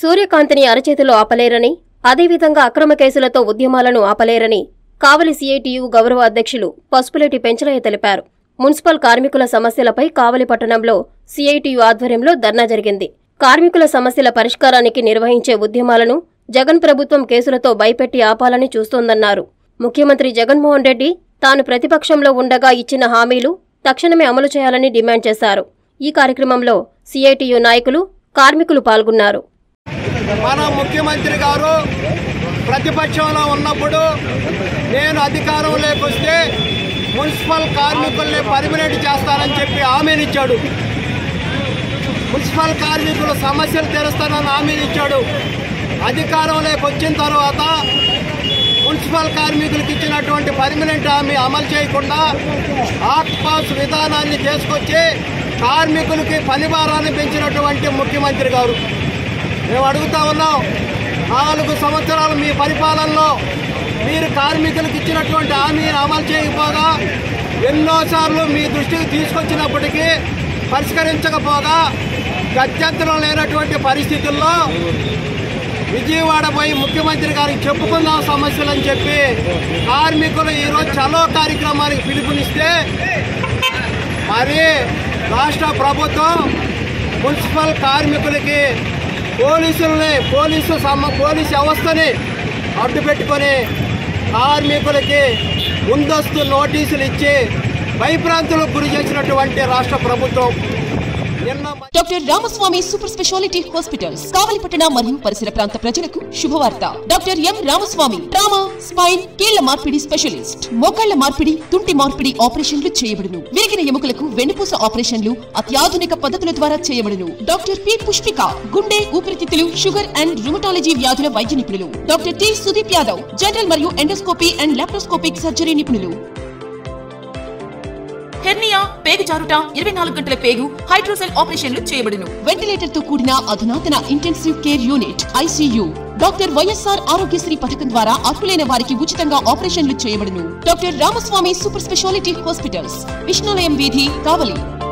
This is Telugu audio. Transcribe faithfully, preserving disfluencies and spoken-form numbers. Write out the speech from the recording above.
సూర్యకాంత్ని అరచేతిలో ఆపలేరని, అదేవిధంగా అక్రమ కేసులతో ఉద్యమాలను ఆపలేరని కావలి సిఐటియు గౌరవ అధ్యక్షులు పసుపులేటి పెంచలయ్య తెలిపారు. మున్సిపల్ కార్మికుల సమస్యలపై కావలి పట్టణంలో సిఐటియు ఆధ్వర్యంలో ధర్నా జరిగింది. కార్మికుల సమస్యల పరిష్కారానికి నిర్వహించే ఉద్యమాలను జగన్ ప్రభుత్వం కేసులతో భయపెట్టి ఆపాలని చూస్తోందన్నారు. ముఖ్యమంత్రి జగన్మోహన్ రెడ్డి తాను ప్రతిపక్షంలో ఉండగా ఇచ్చిన హామీలు తక్షణమే అమలు చేయాలని డిమాండ్ చేశారు. ఈ కార్యక్రమంలో సిఐటియు నాయకులు, కార్మికులు పాల్గొన్నారు. మన ముఖ్యమంత్రి గారు ప్రతిపక్షంలో ఉన్నప్పుడు నేను అధికారంలోకి వస్తే మున్సిపల్ కార్మికుల్ని పర్మినెంట్ చేస్తానని చెప్పి హామీనిచ్చాడు. మున్సిపల్ కార్మికుల సమస్యలు తీరుస్తానని హామీనిచ్చాడు. అధికారంలోకి వచ్చిన తర్వాత మున్సిపల్ కార్మికులకు ఇచ్చినటువంటి పర్మనెంట్ హామీ అమలు చేయకుండా ఆక్ట్ పాస్ విధానాన్ని తీసుకొచ్చి కార్మికులకి పనిభారాన్ని పెంచినటువంటి ముఖ్యమంత్రి గారు. మేము అడుగుతా ఉన్నాం, నాలుగు సంవత్సరాలు మీ పరిపాలనలో మీరు కార్మికులకు ఇచ్చినటువంటి హామీని అమలు చేయకపోగా, ఎన్నోసార్లు మీ దృష్టికి తీసుకొచ్చినప్పటికీ పరిష్కరించకపోగా, గత్యంతరం లేనటువంటి పరిస్థితుల్లో విజయవాడ పోయి ముఖ్యమంత్రి గారికి చెప్పుకుందాం సమస్యలు అని చెప్పి కార్మికులు ఈరోజు చలో కార్యక్రమానికి పిలుపునిస్తే, మరి రాష్ట్ర ప్రభుత్వం మున్సిపల్ కార్మికులకి పోలీసుల్ని పోలీసు సమ పోలీసు వ్యవస్థని అడ్డుపెట్టుకొని కార్మికులకి ముందస్తు నోటీసులు ఇచ్చి భయభ్రాంతులకు గురి చేసినటువంటి రాష్ట్ర ప్రభుత్వం. Doctor Ramaswamy super speciality hospitals కావలిపట్టణ మరియు పరిసర ప్రాంత ప్రజలకు శుభవార్త. Doctor M Ramaswamy trauma, spine, కీళ్ల మార్పిడి స్పెషలిస్ట్. మోకాళ్ల మార్పిడి, తుంటి మార్పిడి ఆపరేషన్లు చేయబడును. విరిగిన ఎముకలకు వెన్నుపూస ఆపరేషన్లు అత్యాధునిక పద్ధతుల ద్వారా చేయబడును. డాక్టర్ పి పుష్పిక గుండె, ఊపిరితిత్తులు, షుగర్ అండ్ రుమటాలజీ వ్యాధుల వైద్య నిపుణులు. Doctor T Sudeep Yadav general మరియు ఎండోస్కోపీ అండ్ లాప్రోస్కోపిక్ సర్జరీ నిపుణులు. హెర్నియా, పేగు జారుట, ఇరవై నాలుగు గంటల పేగు హైడ్రోసెల్ ఆపరేషన్లు చేయబడును. వెంటిలేటర్ తో కూడిన అధునాతన intensive care unit, ICU. Doctor YSR Aarogyasri పథకం ద్వారా అర్హులైన వారికి ఉచితంగా ఆపరేషన్లు చేయబడును. Doctor Ramaswamy super speciality hospitals, Vishnulayam వీధి, కావలి.